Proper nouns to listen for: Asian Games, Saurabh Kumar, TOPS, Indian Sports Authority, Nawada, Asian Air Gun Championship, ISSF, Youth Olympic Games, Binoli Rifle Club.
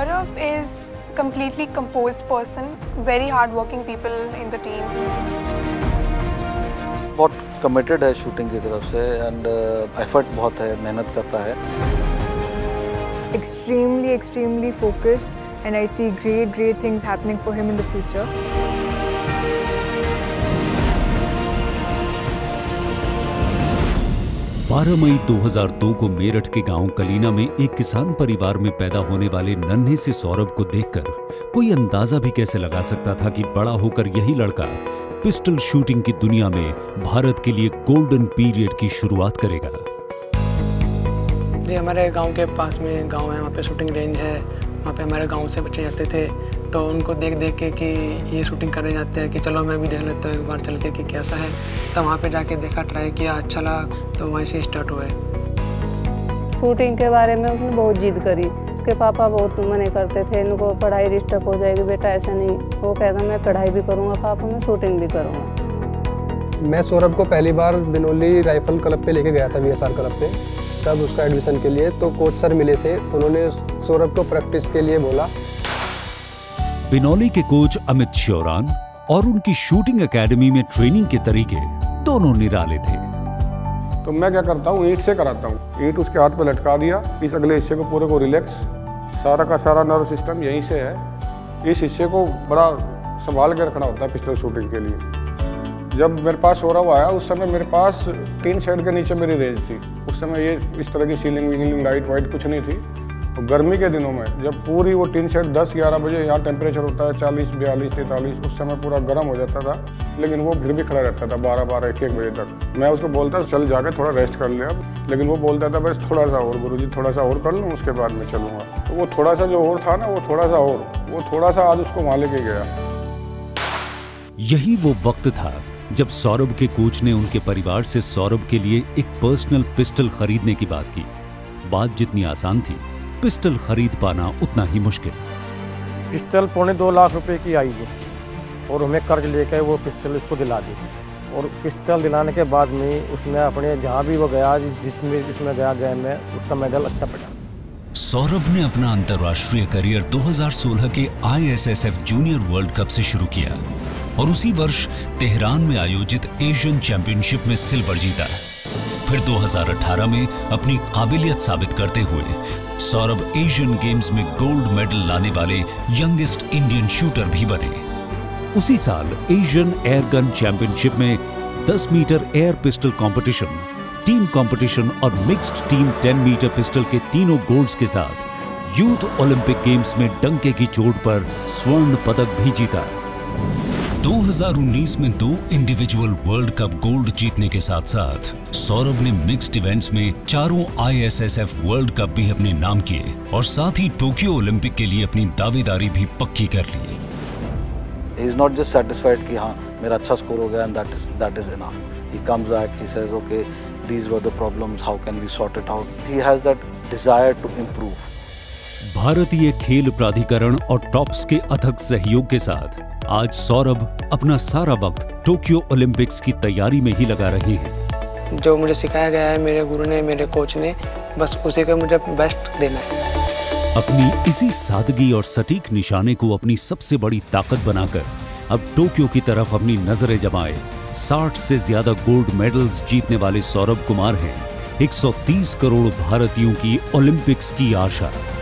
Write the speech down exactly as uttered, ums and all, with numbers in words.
Saurabh is a completely composed person, very hard-working people in the team. बहुत committed है shooting की तरफ से and effort बहुत है, मेहनत करता है. Extremely, extremely focused, and I see great, great things happening for him in the future. बारह मई दो हज़ार दो को मेरठ के गांव कलीना में एक किसान परिवार में पैदा होने वाले नन्हे से सौरभ को देखकर कोई अंदाजा भी कैसे लगा सकता था कि बड़ा होकर यही लड़का पिस्टल शूटिंग की दुनिया में भारत के लिए गोल्डन पीरियड की शुरुआत करेगा. जी, हमारे गांव के पास में गांव है, वहाँ पे शूटिंग रेंज है, वहाँ पे हमारे गांव से बच्चे जाते थे तो उनको देख देख के कि ये शूटिंग करने जाते हैं कि चलो मैं भी देख लेता हूँ एक बार चल के कि कैसा है. तो वहाँ पे जाके देखा, ट्राई किया, अच्छा लगा तो वहीं से स्टार्ट हुए. शूटिंग के बारे में उसने बहुत जिद करी. उसके पापा बहुत मना करते थे, इनको पढ़ाई डिस्टर्ब हो जाएगी बेटा, ऐसा नहीं. वो कहता मैं पढ़ाई भी करूँगा पापा, मैं शूटिंग भी करूँगा. मैं सौरभ को पहली बार बिनोली राइफल क्लब पे लेके गया था, वीएसआर क्लब पे, तब उसका एडमिशन के लिए. तो कोच सर मिले थे, उन्होंने सौरभ को प्रैक्टिस के लिए बोला. बिनौली के कोच अमित शौरान और उनकी शूटिंग एकेडमी में ट्रेनिंग के तरीके दोनों निराले थे. तो मैं क्या करता हूँ, ईंट से कराता हूँ. ईंट उसके हाथ पर लटका दिया, इस अगले हिस्से को पूरे को रिलैक्स, सारा का सारा नर्व सिस्टम यहीं से है. इस हिस्से को बड़ा संभाल के रखना होता है पिस्टल शूटिंग के लिए. जब मेरे पास सौरभ आया उस समय मेरे पास तीन शेड के नीचे मेरी रेंज थी. उस समय ये इस तरह की सीलिंग वीलिंग लाइट वाइट कुछ नहीं थी. और गर्मी के दिनों में जब पूरी वो तीन शेड दस ग्यारह बजे यहाँ टेम्परेचर होता है चालीस बयालीस तैंतालीस, उस समय पूरा गर्म हो जाता था. लेकिन वो फिर भी खड़ा रहता था बारह बारह एक बजे तक. मैं उसको बोलता चल जाके थोड़ा रेस्ट कर ले अब. लेकिन वो बोलता था बस थोड़ा सा और गुरुजी, थोड़ा सा और कर लूँ उसके बाद मैं चलूँगा. तो वो थोड़ा सा जो और था ना, वो थोड़ा सा और वो थोड़ा सा आज उसको वहाँ लेके गया. यही वो वक्त था जब सौरभ के कोच ने उनके परिवार से सौरभ के लिए एक पर्सनल पिस्टल खरीदने की बात की. बात जितनी आसान थी, पिस्टल खरीद पाना उतना ही मुश्किल. पिस्टल पौने दो लाख रुपए की आई है और हमें कर्ज लेकर वो पिस्टल उसको दिला दी. और पिस्टल दिलाने के बाद में उसने अपने जहाँ भी वो गया, जिसमें जिसमें गया गया मैं उसका मेडल अच्छा पड़ा. सौरभ ने अपना अंतर्राष्ट्रीय करियर दो हजार सोलह के I S S F junior world cup से शुरू किया और उसी वर्ष तेहरान में आयोजित एशियन चैंपियनशिप में सिल्वर जीता. फिर दो हज़ार अठारह में अपनी काबिलियत साबित करते हुए सौरभ एशियन गेम्स में गोल्ड मेडल लाने वाले यंगेस्ट इंडियन शूटर भी बने. उसी साल एशियन एयर गन चैंपियनशिप में दस metre air pistol competition, team competition और मिक्स्ड टीम दस मीटर पिस्टल के तीनों गोल्ड्स के साथ यूथ ओलंपिक गेम्स में डंके की चोट पर स्वर्ण पदक भी जीता. दो हज़ार उन्नीस में दो इंडिविजुअल वर्ल्ड कप गोल्ड जीतने के साथ साथ सौरभ ने मिक्स्ड इवेंट्स में चारों आईएसएसएफ वर्ल्ड कप भी अपने नाम किए और साथ ही टोक्यो ओलंपिक के लिए अपनी दावेदारी भी पक्की कर ली. He is not just satisfied कि हाँ मेरा अच्छा स्कोर हो गया and that is that is enough. He comes back, he says okay these were the problems, how can we sort it out. He has that desire to improve. भारतीय खेल प्राधिकरण और टॉप्स के अथक सहयोग के साथ आज सौरभ अपना सारा वक्त टोक्यो ओलंपिक्स की तैयारी में ही लगा रहे हैं. जो मुझे सिखाया गया है मेरे गुरु ने, मेरे कोच ने, बस उसी का मुझे बेस्ट देना है. अपनी इसी सादगी और सटीक निशाने को अपनी सबसे बड़ी ताकत बनाकर अब टोक्यो की तरफ अपनी नजरें जमाए साठ से ज्यादा गोल्ड मेडल्स जीतने वाले सौरभ कुमार हैं एक सौ तीस करोड़ भारतीयों की ओलंपिक्स की आशा.